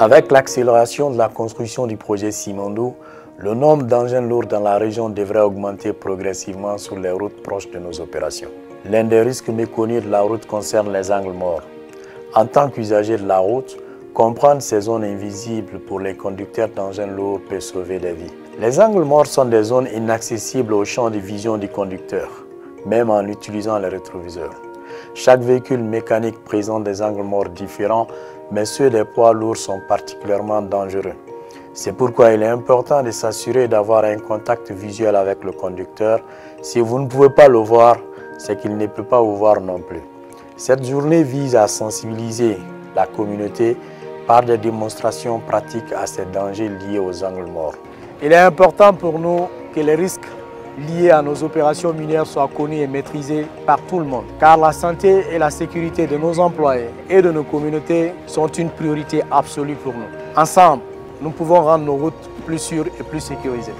Avec l'accélération de la construction du projet Simandou, le nombre d'engins lourds dans la région devrait augmenter progressivement sur les routes proches de nos opérations. L'un des risques méconnus de la route concerne les angles morts. En tant qu'usager de la route, comprendre ces zones invisibles pour les conducteurs d'engins lourds peut sauver des vies. Les angles morts sont des zones inaccessibles au champ de vision du conducteur, même en utilisant les rétroviseurs. Chaque véhicule mécanique présente des angles morts différents, mais ceux des poids lourds sont particulièrement dangereux. C'est pourquoi il est important de s'assurer d'avoir un contact visuel avec le conducteur. Si vous ne pouvez pas le voir, c'est qu'il ne peut pas vous voir non plus. Cette journée vise à sensibiliser la communauté par des démonstrations pratiques à ces dangers liés aux angles morts. Il est important pour nous que les risques liés à nos opérations minières soient connus et maîtrisés par tout le monde, car la santé et la sécurité de nos employés et de nos communautés sont une priorité absolue pour nous. Ensemble, nous pouvons rendre nos routes plus sûres et plus sécurisées.